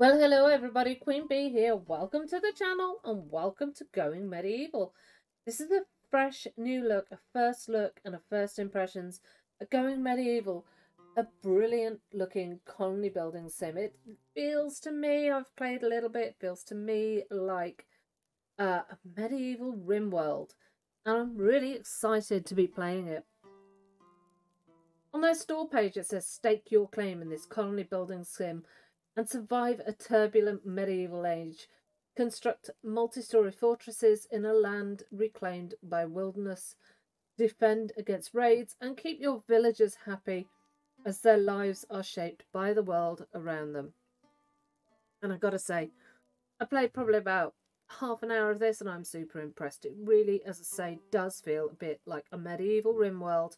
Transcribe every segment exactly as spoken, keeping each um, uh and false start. Well, hello everybody, Queen Bee here. Welcome to the channel and welcome to Going Medieval. This is a fresh new look, a first look and a first impressions at Going Medieval, a brilliant looking colony building sim. It feels to me, I've played a little bit, feels to me like uh, a medieval Rimworld, and I'm really excited to be playing it. On their store page it says stake your claim in this colony building sim and survive a turbulent medieval age. Construct multi-story fortresses in a land reclaimed by wilderness. Defend against raids and keep your villagers happy as their lives are shaped by the world around them. And I've got to say, I played probably about half an hour of this and I'm super impressed. It really, as I say, does feel a bit like a medieval Rimworld.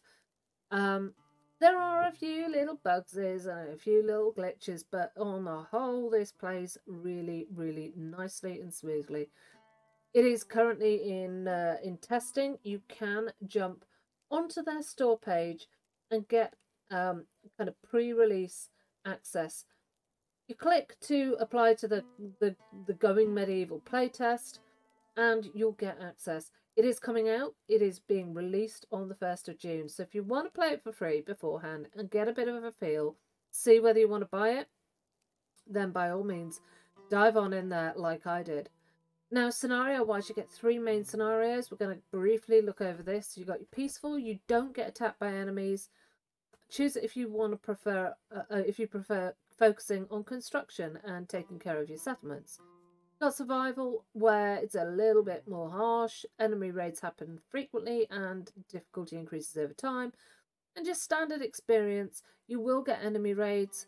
Um... There are a few little bugsies and a few little glitches, but on the whole this plays really, really nicely and smoothly. It is currently in, uh, in testing. You can jump onto their store page and get um, kind of pre-release access. You click to apply to the, the, the Going Medieval playtest and you'll get access. It is coming out, it is being released on the first of June, so if you want to play it for free beforehand and get a bit of a feel, see whether you want to buy it, then by all means dive on in there like I did. Now scenario wise, you get three main scenarios. We're going to briefly look over this. You got your peaceful, you don't get attacked by enemies. Choose it if you want to prefer, uh, if you prefer focusing on construction and taking care of your settlements. Got survival, where it's a little bit more harsh, enemy raids happen frequently and difficulty increases over time. And just standard experience, you will get enemy raids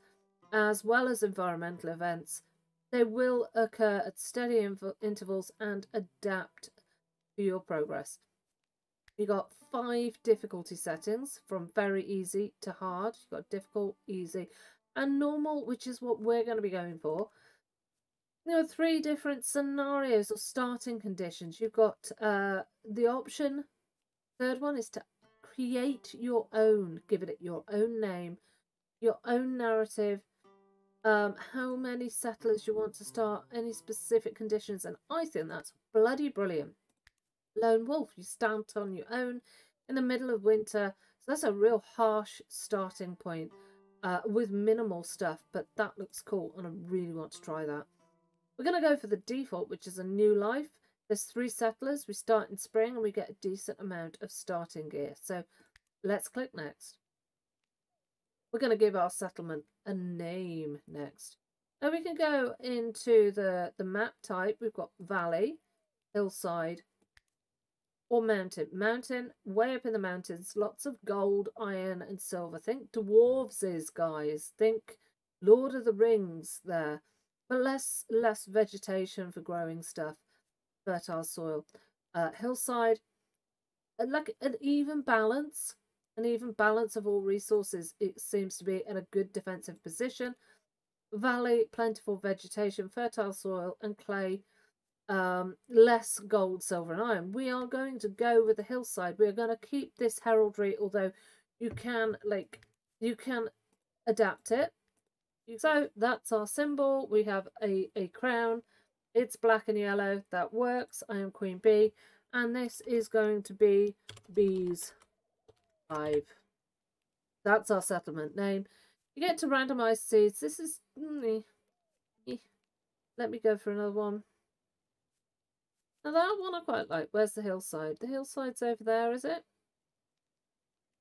as well as environmental events. They will occur at steady intervals and adapt to your progress. You got five difficulty settings, from very easy to hard. You've got difficult, easy and normal, which is what we're going to be going for. There are three different scenarios or starting conditions. You've got uh, the option, third one is to create your own, give it your own name, your own narrative, um, how many settlers you want to start, any specific conditions, and I think that's bloody brilliant. Lone wolf, you stand on your own in the middle of winter, so that's a real harsh starting point uh, with minimal stuff, but that looks cool and I really want to try that. We're going to go for the default, which is a new life. There's three settlers. We start in spring and we get a decent amount of starting gear. So let's click next. We're going to give our settlement a name next. Now we can go into the, the map type. We've got valley, hillside, or mountain. Mountain, way up in the mountains, lots of gold, iron and silver. Think dwarves is, guys. Think Lord of the Rings there. But less, less vegetation for growing stuff, fertile soil. Uh, hillside, like an even balance, an even balance of all resources, it seems to be in a good defensive position. Valley, plentiful vegetation, fertile soil and clay, um, less gold, silver and iron. We are going to go with the hillside. We are going to keep this heraldry, although you can, like, you can adapt it. So that's our symbol. We have a, a crown. It's black and yellow. That works. I am Queen Bee. And this is going to be Bee's Hive. That's our settlement name. You get to randomize seeds. This is... Let me go for another one. Now that one I quite like. Where's the hillside? The hillside's over there, is it?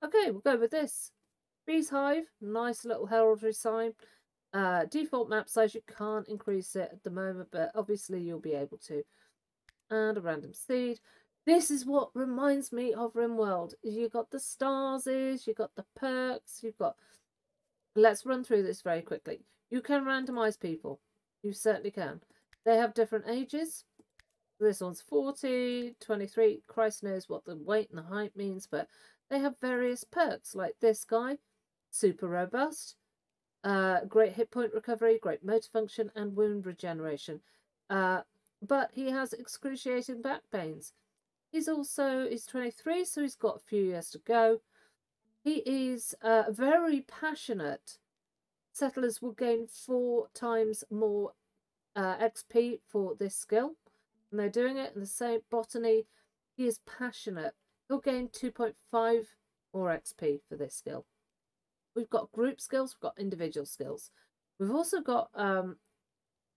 Okay, we'll go with this. Bee's Hive. Nice little heraldry sign. Uh, default map size, you can't increase it at the moment, but obviously you'll be able to. And a random seed. This is what reminds me of Rimworld. You've got the stars, you've got the perks, you've got... Let's run through this very quickly. You can randomise people. You certainly can. They have different ages. This one's forty, twenty-three. Christ knows what the weight and the height means, but they have various perks, like this guy. Super robust. Uh, great hit point recovery, great motor function and wound regeneration. Uh, but he has excruciating back pains. He's also, he's twenty-three, so he's got a few years to go. He is uh, very passionate. Settlers will gain four times more uh, X P for this skill, and they're doing it in the same botany. He is passionate. He'll gain two point five more X P for this skill. We've got group skills, we've got individual skills. We've also got um,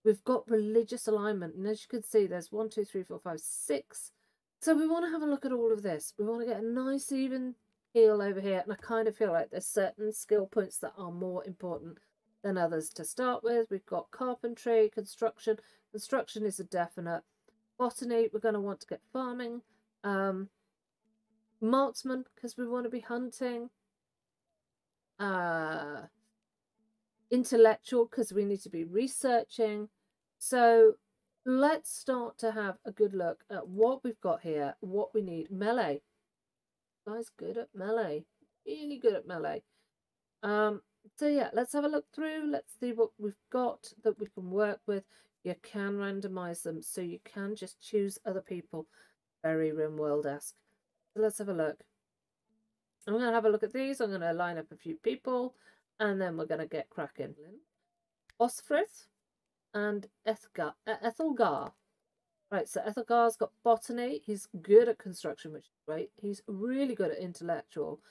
we've got religious alignment, and as you can see, there's one, two, three, four, five, six. So we want to have a look at all of this. We want to get a nice even heal over here, and I kind of feel like there's certain skill points that are more important than others to start with. We've got carpentry, construction. Construction is a definite. Botany, we're going to want to get farming. Um, marksman, because we want to be hunting. Uh, intellectual, because we need to be researching. So let's start to have a good look at what we've got here, what we need. Melee. Guys, good at melee. Really good at melee. Um, so yeah, let's have a look through. Let's see what we've got that we can work with. You can randomize them, so you can just choose other people. Very Rimworld-esque. So let's have a look. I'm going to have a look at these. I'm going to line up a few people, and then we're going to get cracking. Osfrith and Ethelgar. Ethelgar. Right, so Ethelgar's got botany. He's good at construction, which is great. He's really good at intellectual,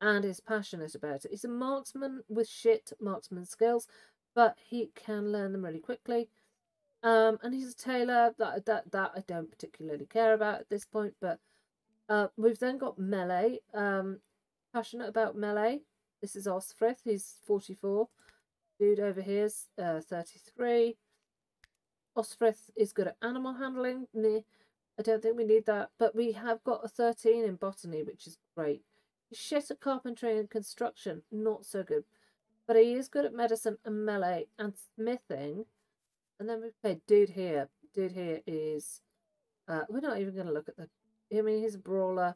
and is passionate about it. He's a marksman with shit marksman skills, but he can learn them really quickly. Um, and he's a tailor. That, that, that I don't particularly care about at this point, but uh, we've then got melee. Um, passionate about melee. This is Osfrith. He's forty-four. Dude over here is uh, thirty-three. Osfrith is good at animal handling. I don't think we need that, but we have got a thirteen in botany, which is great. He's shit at carpentry and construction, not so good, but he is good at medicine and melee and smithing. And then we've played dude here. Dude here is uh, we're not even going to look at the. I mean, he's a brawler.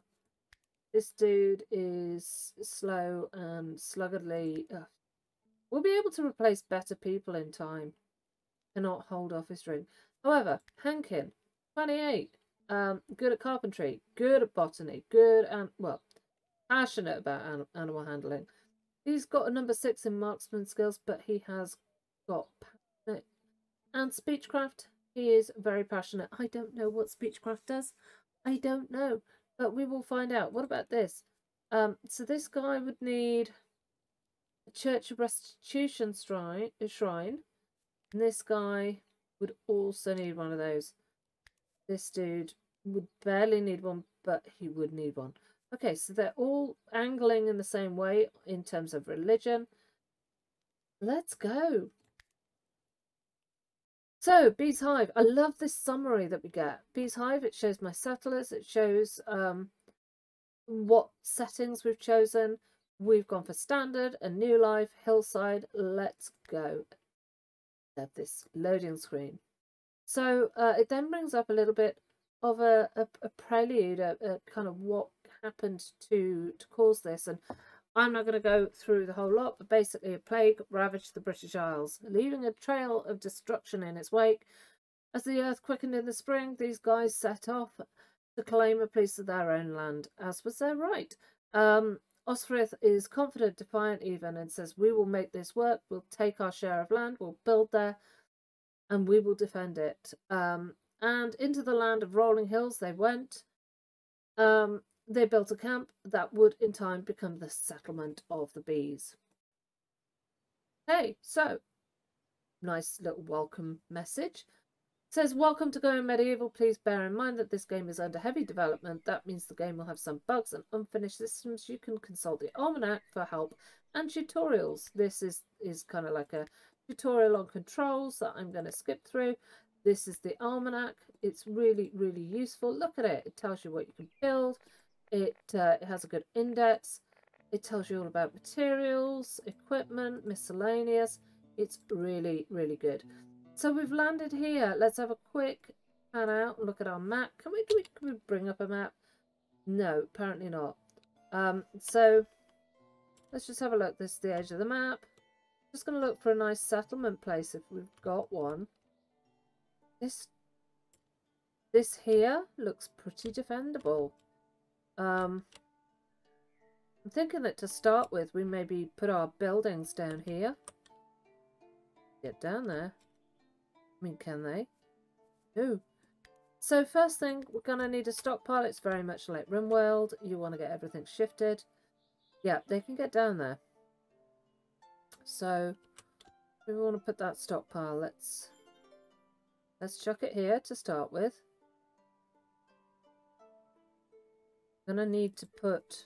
This dude is slow and sluggardly. Ugh. We'll be able to replace better people in time. Cannot hold off his ring. However, Hankin, twenty-eight, um, good at carpentry, good at botany, good and well, passionate about an animal handling. He's got a number six in marksman skills, but he has got passionate and speechcraft. He is very passionate. I don't know what speechcraft does. I don't know, but we will find out. What about this? Um, so this guy would need a Church of Restitution shrine. Shrine. And this guy would also need one of those. This dude would barely need one, but he would need one. Okay, so they're all angling in the same way in terms of religion. Let's go. So, Bee's Hive. I love this summary that we get. Bee's Hive, it shows my settlers. It shows um, what settings we've chosen. We've gone for standard, a new life, hillside. Let's go. Of this loading screen, so uh, it then brings up a little bit of a, a, a prelude, a, a kind of what happened to to cause this, and I'm not going to go through the whole lot, but basically a plague ravaged the British Isles, leaving a trail of destruction in its wake. As the earth quickened in the spring, these guys set off to claim a piece of their own land, as was their right. um Osfrith is confident, defiant even, and says, we will make this work, we'll take our share of land, we'll build there, and we will defend it. Um, and into the land of rolling hills they went. Um, they built a camp that would in time become the settlement of the bees. Hey, so, nice little welcome message. It says, welcome to Going Medieval. Please bear in mind that this game is under heavy development. That means the game will have some bugs and unfinished systems. You can consult the Almanac for help and tutorials. This is, is kind of like a tutorial on controls that I'm going to skip through. This is the Almanac. It's really, really useful. Look at it. It tells you what you can build. It, uh, it has a good index. It tells you all about materials, equipment, miscellaneous. It's really, really good. So we've landed here. Let's have a quick pan out and look at our map. Can we, can we, can we bring up a map? No, apparently not. Um, so let's just have a look. This is the edge of the map. Just going to look for a nice settlement place if we've got one. This, this here looks pretty defendable. Um, I'm thinking that to start with, we maybe put our buildings down here. Get down there. I mean, can they? Ooh. So first thing, we're going to need a stockpile. It's very much like Rimworld. You want to get everything shifted. Yeah, they can get down there. So we want to put that stockpile. Let's, let's chuck it here to start with. I'm going to need to put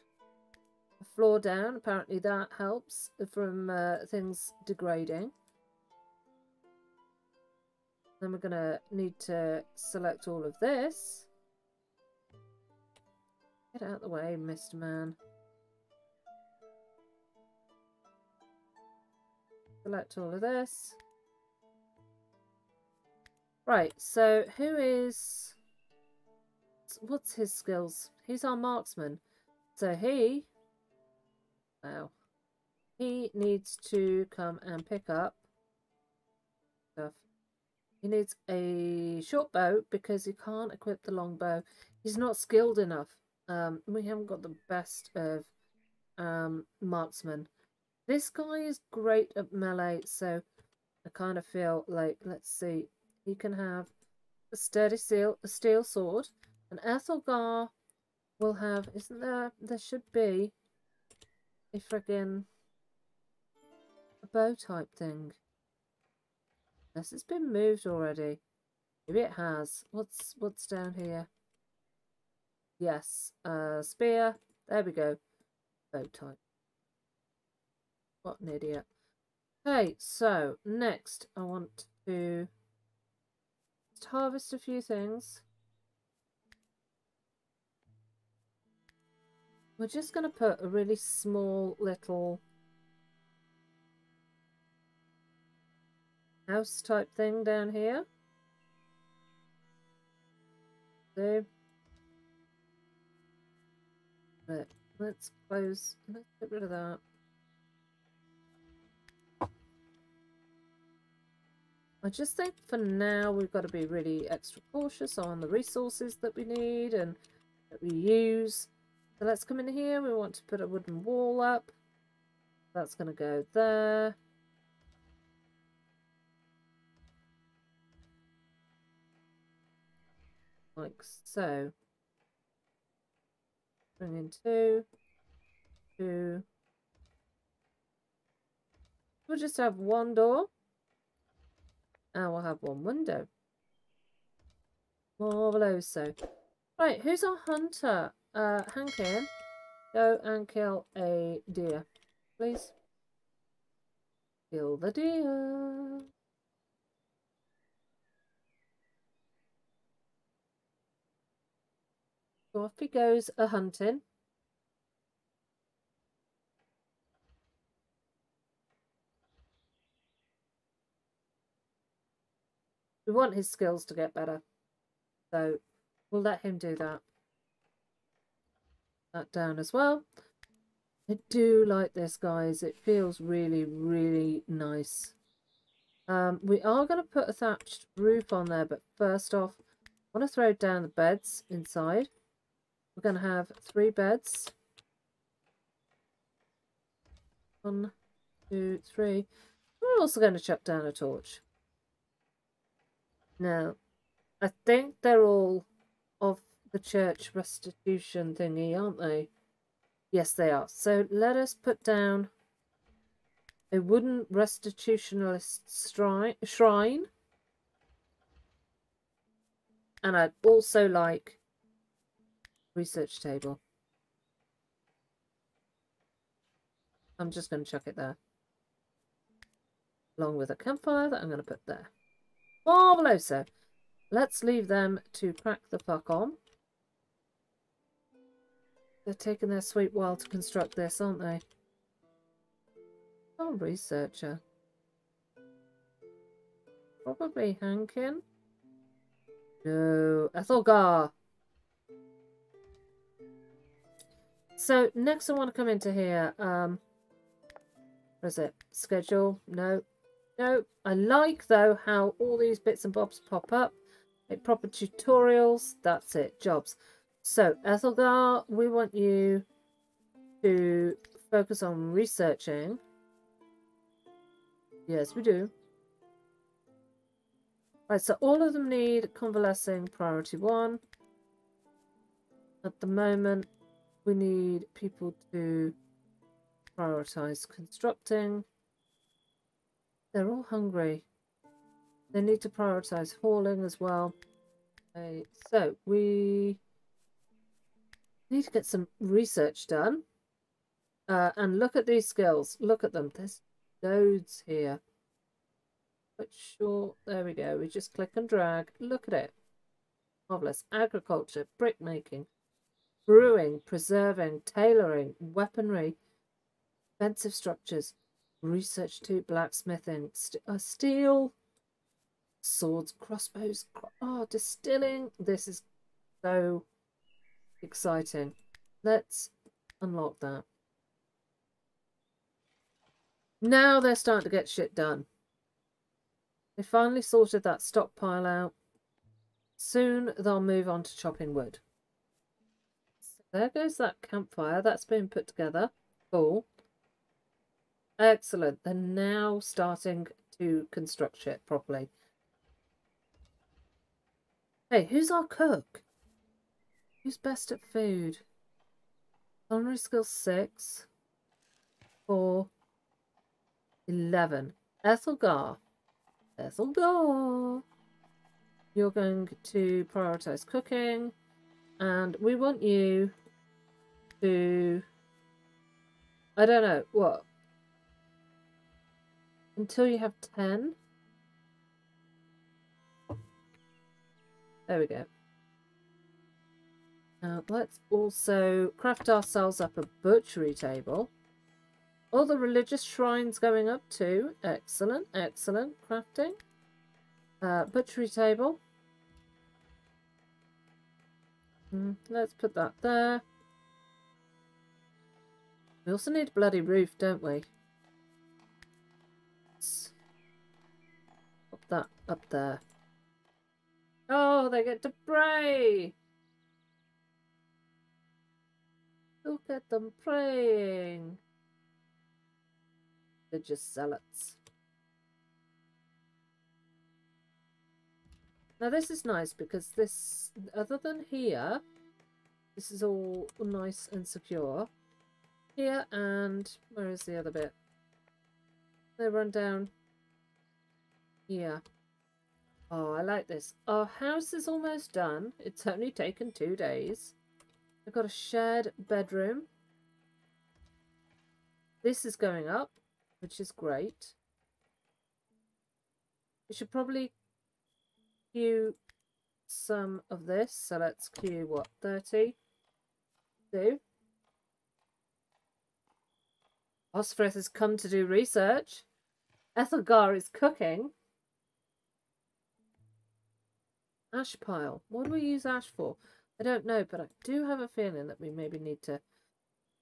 a floor down. Apparently that helps from uh, things degrading. Then we're going to need to select all of this. Get out of the way, Mister Man. Select all of this. Right, so who is... what's his skills? He's our marksman. So he... wow. He needs to come and pick up stuff. He needs a short bow because he can't equip the long bow. He's not skilled enough. Um, we haven't got the best of um, marksmen. This guy is great at melee, so I kind of feel like, let's see. He can have a sturdy steel, a steel sword. And Ethelgar will have, isn't there, there should be a friggin' a bow type thing. Unless it's been moved already. Maybe it has. What's what's down here? Yes. Uh, spear. There we go. Bow type. What an idiot. Okay, so next I want to just harvest a few things. We're just going to put a really small little... house type thing down here. So, but let's close. Let's get rid of that. I just think for now we've got to be really extra cautious on the resources that we need and that we use. So let's come in here. We want to put a wooden wall up. That's going to go there. Like so. Bring in two, two. We'll just have one door, and we'll have one window. Marvelous. So, right, who's our hunter? Uh, Hankin, go and kill a deer, please. Kill the deer. So off he goes a hunting. We want his skills to get better, so we'll let him do that. That down as well. I do like this, guys. It feels really, really nice. Um, we are going to put a thatched roof on there, but first off, I want to throw down the beds inside. We're going to have three beds. One, two, three. We're also going to chuck down a torch. Now, I think they're all of the church restitution thingy, aren't they? Yes, they are. So let us put down a wooden restitutionalist shrine. And I'd also like... research table. I'm just going to chuck it there. Along with a campfire that I'm going to put there. Marveloso. Let's leave them to crack the fuck on. They're taking their sweet while to construct this, aren't they? Oh, researcher. Probably Hankin. No, Ethelgar. So next I want to come into here, um, what is it, schedule, no, no. I like though how all these bits and bobs pop up, like proper tutorials, that's it, jobs. So Ethelgar, we want you to focus on researching. Yes, we do. Right, so all of them need convalescing priority one. At the moment, we need people to prioritize constructing. They're all hungry. They need to prioritize hauling as well. Okay, so we need to get some research done. Uh, and look at these skills. Look at them. There's loads here. But sure, there we go. We just click and drag. Look at it. Marvelous. Agriculture, brick making, brewing, preserving, tailoring, weaponry, defensive structures, research to blacksmithing, st uh, steel, swords, crossbows, cro oh, distilling. This is so exciting. Let's unlock that. Now they're starting to get shit done. They finally sorted that stockpile out. Soon they'll move on to chopping wood. So there goes that campfire. That's been put together. Cool. Excellent. They're now starting to construct shit properly. Hey, who's our cook? Who's best at food? Culinary skill six. Four. Eleven. Ethelgar. Ethelgar. You're going to prioritize cooking, and we want you to, I don't know, what? Until you have ten. There we go. Now let's also craft ourselves up a butchery table. All the religious shrines going up too. Excellent, excellent crafting. Uh, butchery table. Mm, let's put that there. We also need a bloody roof, don't we? Let's put that up there. Oh, they get to pray! Look at them praying. They're just zealots. Now this is nice because this, other than here, this is all nice and secure. Here and, where is the other bit? They run down here. Oh, I like this. Our house is almost done. It's only taken two days. We've got a shared bedroom. This is going up, which is great. We should probably queue some of this, so let's queue what thirty. Do Osfrith has come to do research. Ethelgar is cooking. Ash pile. What do we use ash for? I don't know, but I do have a feeling that we maybe need to.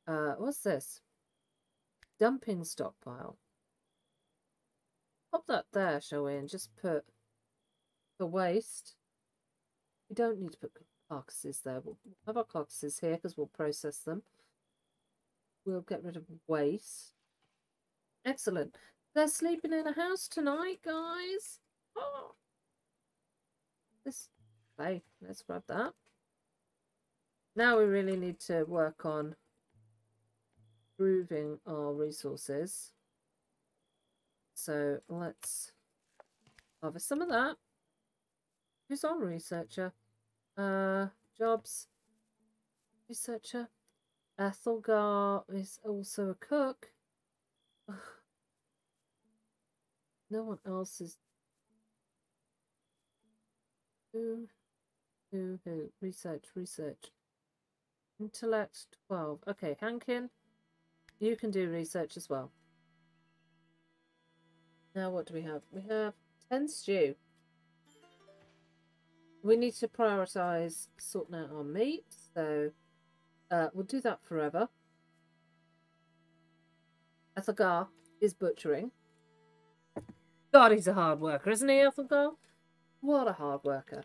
Uh, what's this? Dumping stockpile. Pop that there, shall we? And just put. The waste. We don't need to put carcasses there. We'll have our carcasses here because we'll process them. We'll get rid of waste. Excellent. They're sleeping in a house tonight, guys. Oh. This play. Let's grab that. Now we really need to work on improving our resources. So let's harvest some of that. Who's on researcher? Uh, jobs. Researcher. Ethelgar is also a cook. Ugh. No one else is. Who? Who? Who? Research. Research. Intellect twelve. Okay, Hankin. You can do research as well. Now what do we have? We have ten stew. We need to prioritise sorting out our meat, so uh, we'll do that forever. Ethelgar is butchering. God, he's a hard worker, isn't he, Ethelgar? What a hard worker.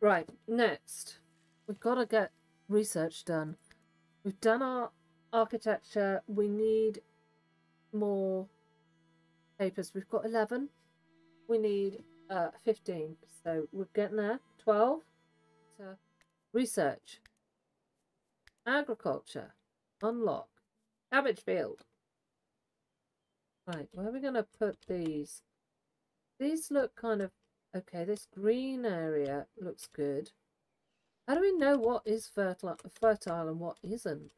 Right, next. We've got to get research done. We've done our architecture. We need more papers. We've got eleven. We need uh, fifteen. So we're getting there. twelve. So research. Agriculture. Unlock. Cabbage field. Right, where are we going to put these? These look kind of... Okay, this green area looks good. How do we know what is fertile, fertile and what isn't?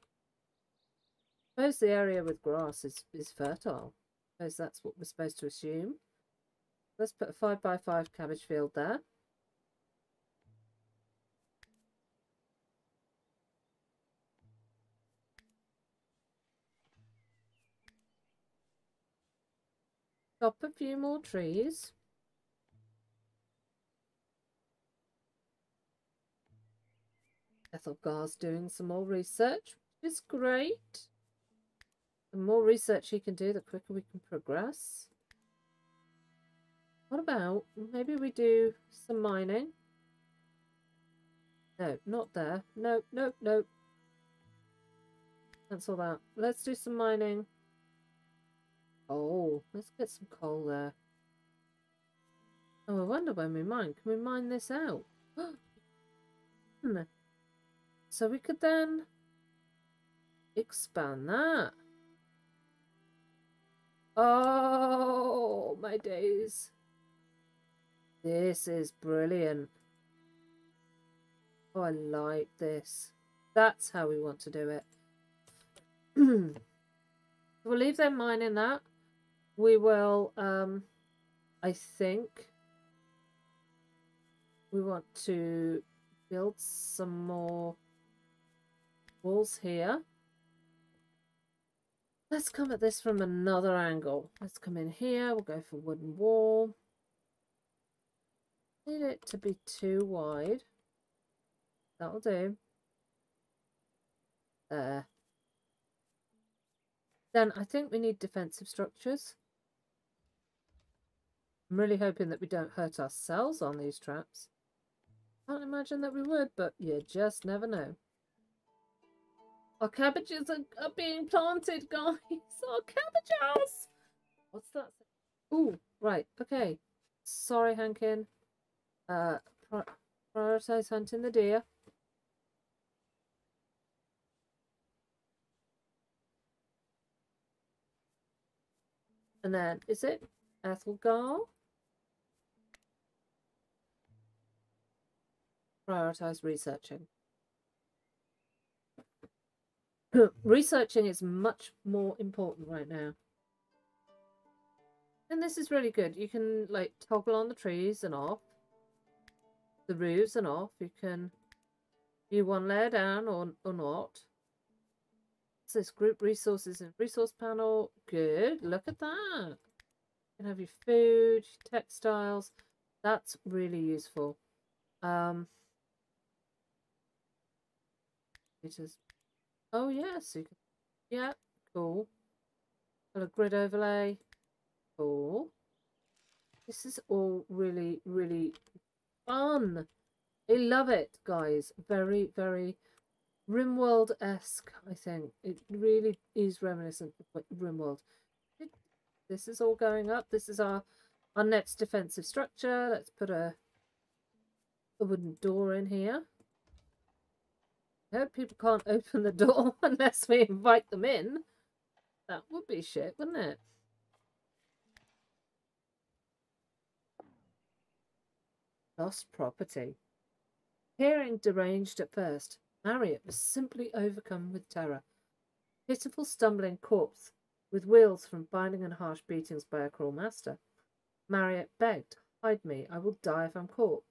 I suppose the area with grass is, is fertile. I suppose that's what we're supposed to assume. Let's put a five by five cabbage field there. Chop a few more trees. Ethelgar's doing some more research, which is great. The more research he can do, the quicker we can progress. What about, maybe we do some mining? No, not there. No, no, no. Cancel that. Let's do some mining. Oh, let's get some coal there. Oh, I wonder when we mine. Can we mine this out? hmm. So we could then expand that. Oh, my days. This is brilliant. Oh, I like this. That's how we want to do it. We'll leave their mine in that. We will, um, I think, we want to build some more walls here. Let's come at this from another angle. Let's come in here. We'll go for wooden wall. Need it to be too wide. That'll do. There. Then I think we need defensive structures. I'm really hoping that we don't hurt ourselves on these traps. Can't imagine that we would, but you just never know. Our cabbages are, are being planted, guys. Our cabbages! What's that? Ooh, right. Okay. Sorry, Hankin. Uh, prioritize hunting the deer. And then, is it Ethelgar? Prioritize researching. Researching is much more important right now. And this is really good. You can like toggle on the trees and off. The roofs and off. You can do one layer down or, or not. So this group resources and resource panel. Good. Look at that. You can have your food, your textiles. That's really useful. Um, it is. Oh yes, you can, yeah, cool. Got a grid overlay, cool. This is all really, really fun. I love it, guys. Very, very Rimworld-esque, I think. It really is reminiscent of Rimworld. It, this is all going up. This is our, our next defensive structure. Let's put a, a wooden door in here. I hope people can't open the door unless we invite them in. That would be shit, wouldn't it? Lost property. Appearing deranged at first, Marriott was simply overcome with terror. Pitiful stumbling corpse, with wheals from binding and harsh beatings by a cruel master. Marriott begged, hide me, I will die if I'm caught.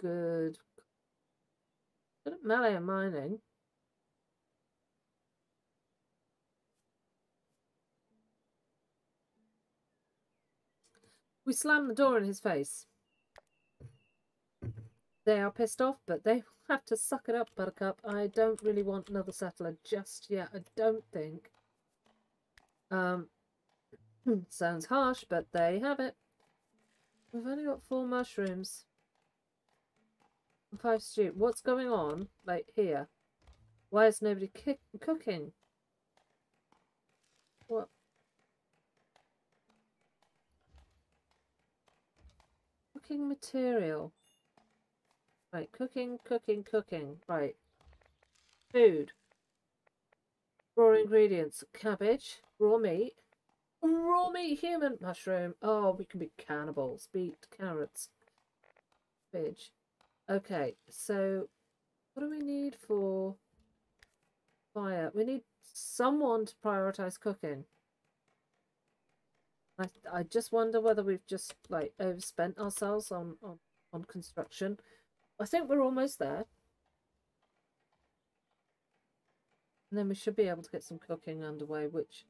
Good. Good at melee and mining. We slam the door in his face. They are pissed off, but they have to suck it up, Buttercup. I don't really want another settler just yet, I don't think. Um, sounds harsh, but there you have it. We've only got four mushrooms. Five stew. What's going on, like, here? Why is nobody ki cooking? What? Cooking material. Right, cooking, cooking, cooking. Right. Food. Raw ingredients. Cabbage. Raw meat. Raw meat human. Mushroom. Oh, we can be cannibals. Beet, carrots. Cabbage. Okay, so what do we need for fire? We need someone to prioritise cooking. I, I just wonder whether we've just like overspent ourselves on, on, on construction. I think we're almost there. And then we should be able to get some cooking underway, which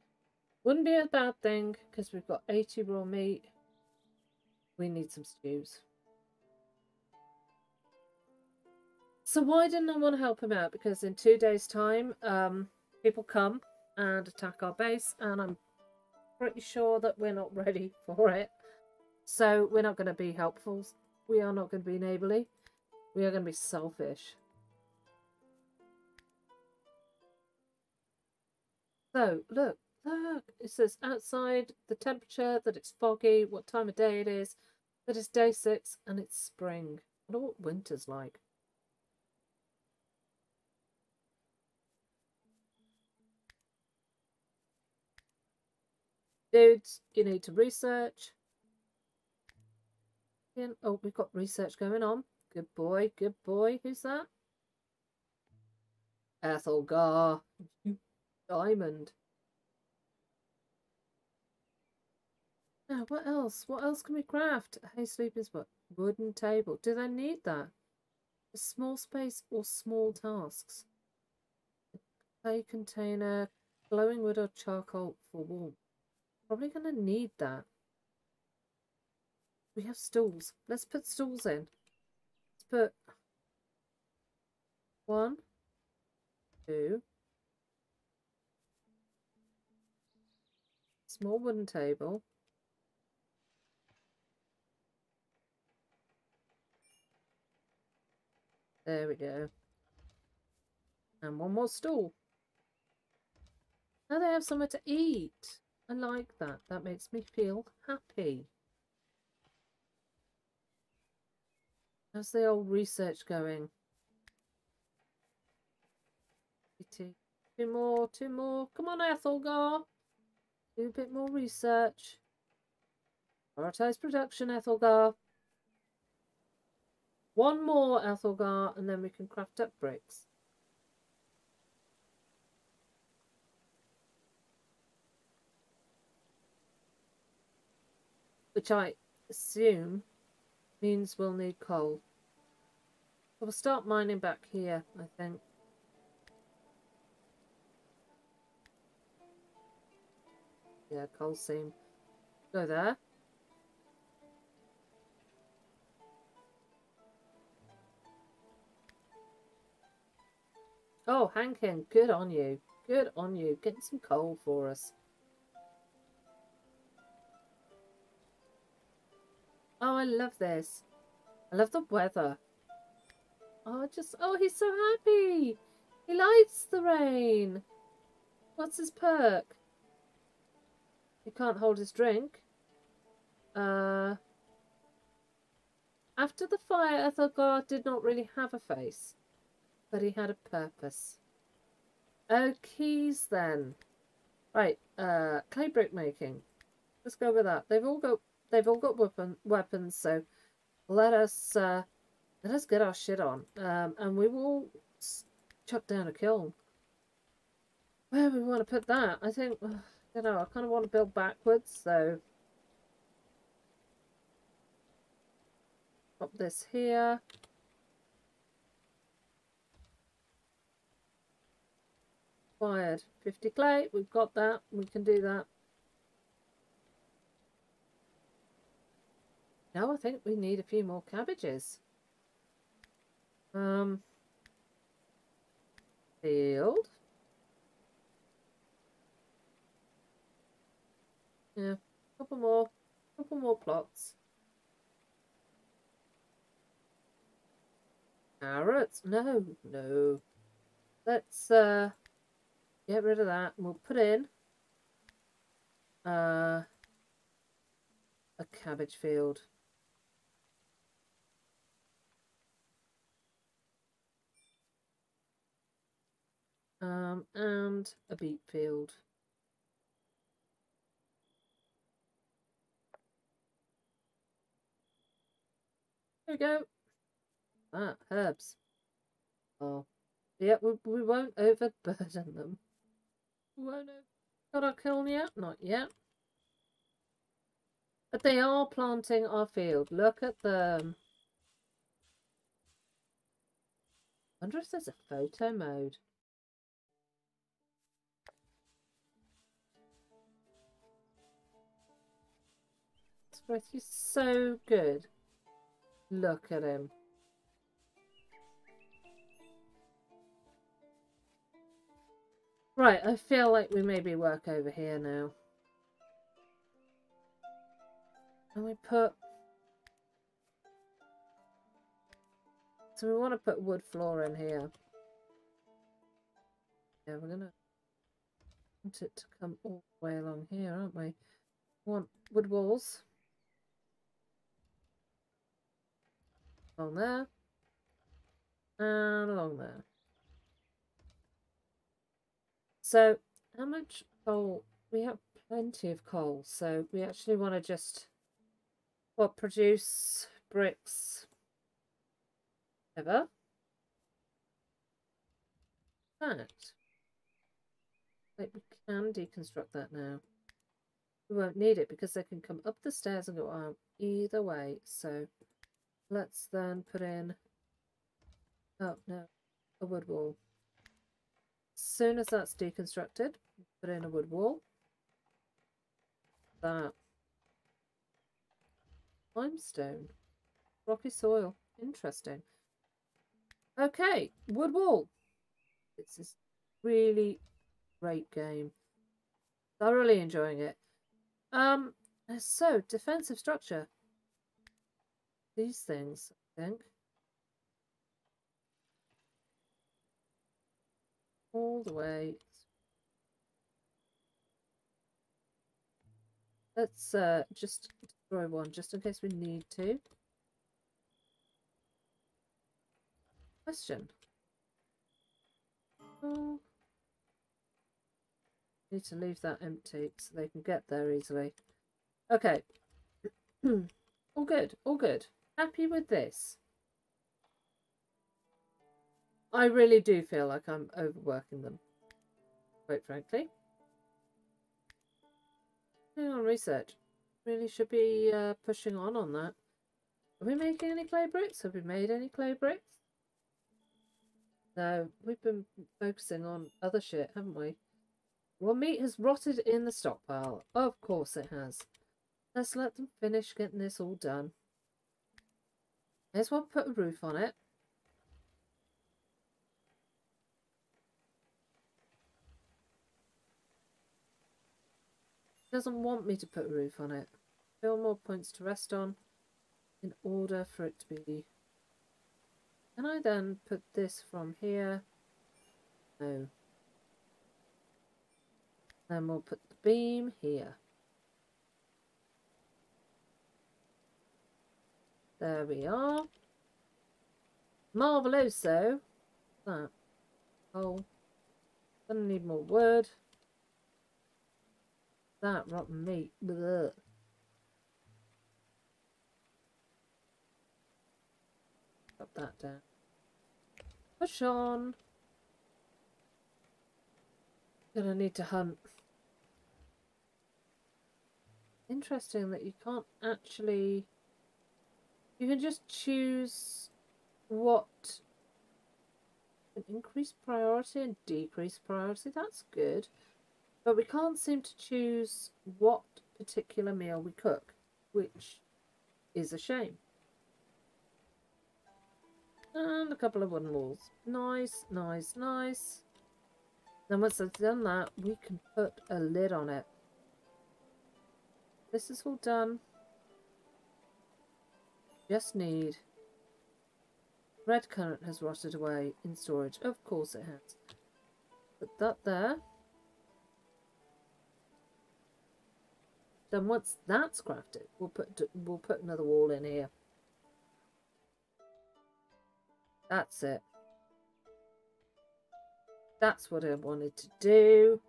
wouldn't be a bad thing because we've got eighty raw meat. We need some stews. So why didn't I want to help him out? Because in two days' time, um, people come and attack our base, and I'm pretty sure that we're not ready for it. So we're not going to be helpful. We are not going to be neighbourly. We are going to be selfish. So look, look. It says outside the temperature, that it's foggy, what time of day it is, that it's day six, and it's spring. I don't know what winter's like. Dudes, you need to research. Oh, we've got research going on. Good boy, good boy. Who's that? Ethelgar. Diamond. Now, what else? What else can we craft? Hay sleep is what? Wooden table. Do they need that? A small space or small tasks? A clay container, glowing wood or charcoal for warmth. Probably gonna need that. We have stools. Let's put stools in. Let's put one, two, small wooden table, there we go, and one more stool. Now they have somewhere to eat. I like that. That makes me feel happy. How's the old research going? Two more, two more. Come on, Ethelgar. Do a bit more research. Prioritise production, Ethelgar. One more, Ethelgar, and then we can craft up bricks. Which I assume means we'll need coal. So we'll start mining back here, I think. Yeah, coal seam. Go there. Oh, Hankin, good on you. Good on you. Getting some coal for us. Oh, I love this. I love the weather. Oh, just, oh, he's so happy. He likes the rain. What's his perk? He can't hold his drink. Uh, after the fire, Ethelgar did not really have a face, but he had a purpose. Oh, keys then. Right, uh, clay brick making. Let's go with that. They've all got... They've all got weapon, weapons, so let us uh, let us get our shit on, um, and we will chuck down a kiln. Where do we want to put that? I think, you know, I kind of want to build backwards, so pop this here. Wired fifty clay. We've got that. We can do that. Now I think we need a few more cabbages. Um, field. Yeah, couple more, couple more plots. Carrots? No, no. Let's uh, get rid of that. And we'll put in uh, a cabbage field. Um, and a beet field. There we go. Ah, herbs. Oh, yeah, we, we won't overburden them. We won't over Got our kiln yet? Not yet. But they are planting our field. Look at them. I wonder if there's a photo mode. He's so good. Look at him. Right, I feel like we maybe work over here now. And we put... So we want to put wood floor in here. Yeah, we're going to want it to come all the way along here, aren't we? We want wood walls. Along there, and along there. So, how much coal? We have plenty of coal, so we actually want to just, what, produce bricks, whatever. That. Like, we can deconstruct that now. We won't need it because they can come up the stairs and go out either way, so... Let's then put in, oh no, a wood wall. As soon as that's deconstructed, put in a wood wall. That. Limestone. Rocky soil. Interesting. Okay, wood wall. It's a really great game. Thoroughly enjoying it. Um, so, defensive structure. These things, I think. All the way. Let's uh, just destroy one, just in case we need to. Question. Oh. Need to leave that empty so they can get there easily. Okay. All good, all good. Happy with this. I really do feel like I'm overworking them, quite frankly. Hang on, research. Really should be uh, pushing on on that. Are we making any clay bricks? Have we made any clay bricks? No, we've been focusing on other shit, haven't we? Well, meat has rotted in the stockpile. Of course it has. Let's let them finish getting this all done. May as well put a roof on it. It doesn't want me to put a roof on it. Still more points to rest on in order for it to be. Can I then put this from here? No. Then we'll put the beam here. There we are. Marveloso. That. Oh. Gonna need more wood. That rotten meat. Blech. Put that down. Push on. Gonna need to hunt. Interesting that you can't actually... You can just choose what an increased priority and decreased priority. That's good. But we can't seem to choose what particular meal we cook, which is a shame. And a couple of wooden walls. Nice, nice, nice. Then once I've done that, we can put a lid on it. This is all done. Just need. Red currant has rotted away in storage. Of course it has. Put that there. Then once that's crafted, we'll put we'll put another wall in here. That's it. That's what I wanted to do.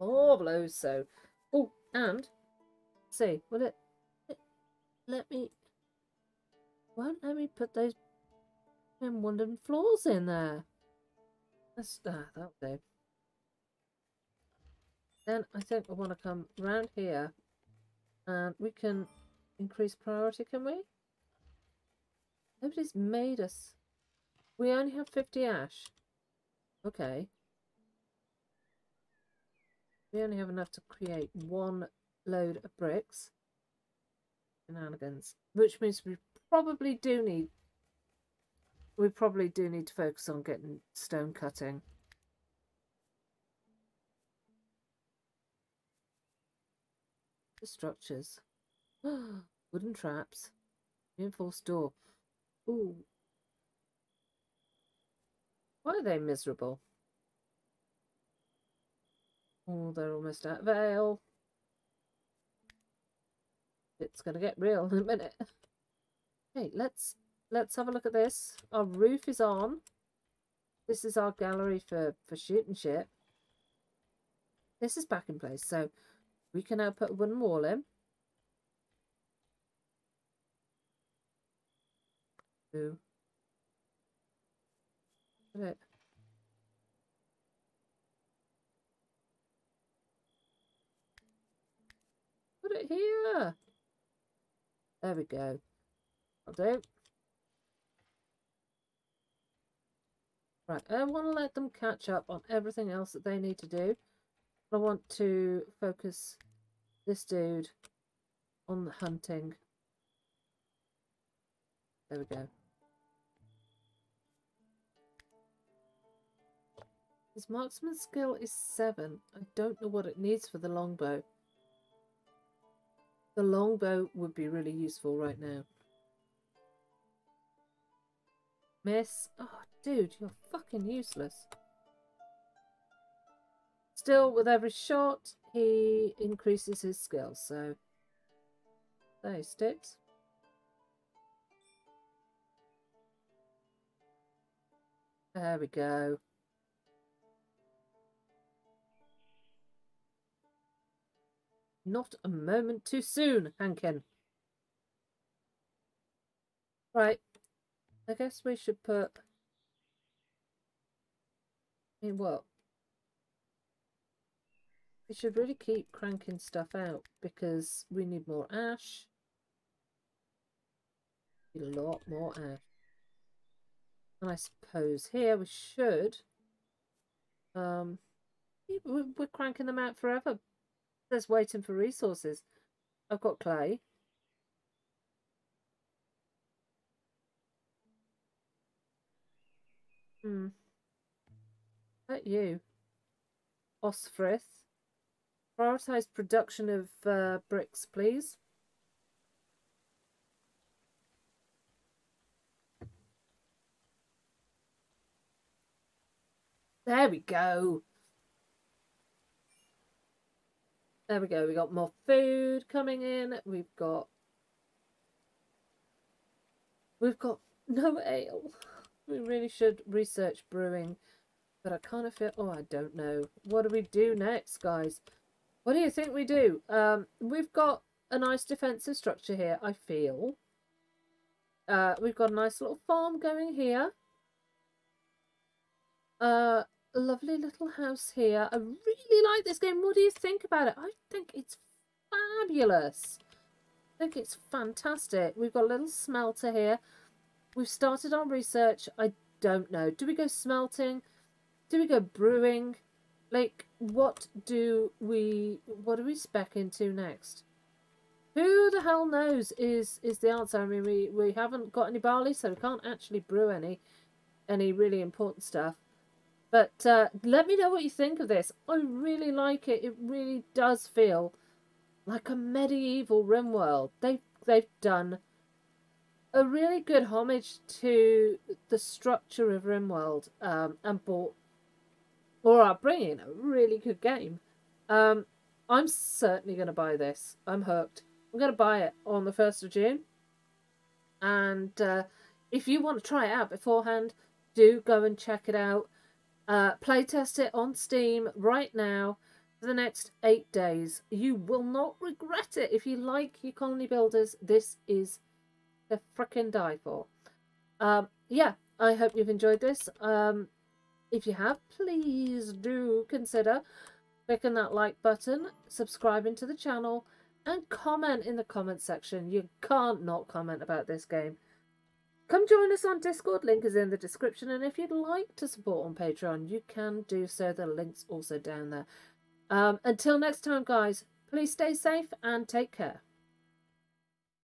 Oh, blow so. Oh, and see, will it, it let me? Won't let me put those in wooden floors in there. That's ah, that'll do. Then I think I want to come round here. And we can increase priority, can we? Nobody's made us. We only have fifty ash. Okay. We only have enough to create one load of bricks. Shenanigans. Which means we probably do need... We probably do need to focus on getting stone cutting. The structures, wooden traps, reinforced door. Ooh, why are they miserable? Oh, they're almost out of ale. It's gonna get real in a minute. Hey, let's let's have a look at this. Our roof is on. This is our gallery for for shooting shit. This is back in place, so. We can now put a wooden wall in. Ooh. Put it. Put it here. There we go. I'll do. Right, I want to let them catch up on everything else that they need to do. I want to focus this dude on the hunting. There we go. His marksman skill is seven. I don't know what it needs for the longbow. The longbow would be really useful right now. Miss. Oh, dude, you're fucking useless. Still, with every shot, he increases his skill, so there he sticks. There we go. Not a moment too soon, Hankin. Right, I guess we should put... in what? We should really keep cranking stuff out because we need more ash. A lot more ash. And I suppose here we should. Um, we're cranking them out forever. There's waiting for resources. I've got clay. Hmm. At you, Osfrith. Prioritise production of uh, bricks, please. There we go. There we go. We got more food coming in. We've got. We've got no ale. We really should research brewing, but I kind of feel. Oh, I don't know. What do we do next, guys? What do you think we do? Um, we've got a nice defensive structure here, I feel. Uh, we've got a nice little farm going here. Uh, a lovely little house here. I really like this game. What do you think about it? I think it's fabulous. I think it's fantastic. We've got a little smelter here. We've started our research. I don't know. Do we go smelting? Do we go brewing? Like, what do we, what do we spec into next? Who the hell knows is, is the answer. I mean, we, we haven't got any barley, so we can't actually brew any, any really important stuff. But uh, let me know what you think of this. I really like it. It really does feel like a medieval Rimworld. They've, they've done a really good homage to the structure of Rimworld um, and bought... or are bringing a really good game. Um, I'm certainly going to buy this. I'm hooked. I'm going to buy it on the first of June. And uh, if you want to try it out beforehand, do go and check it out. Uh, playtest it on Steam right now for the next eight days. You will not regret it. If you like your colony builders, this is the frickin' die for. Um, yeah, I hope you've enjoyed this. Um, if you have, please do consider clicking that like button, subscribing to the channel, and comment in the comment section. You can't not comment about this game. Come join us on Discord, link is in the description, and if you'd like to support on Patreon, you can do so, the link's also down there. Um, until next time, guys, please stay safe and take care.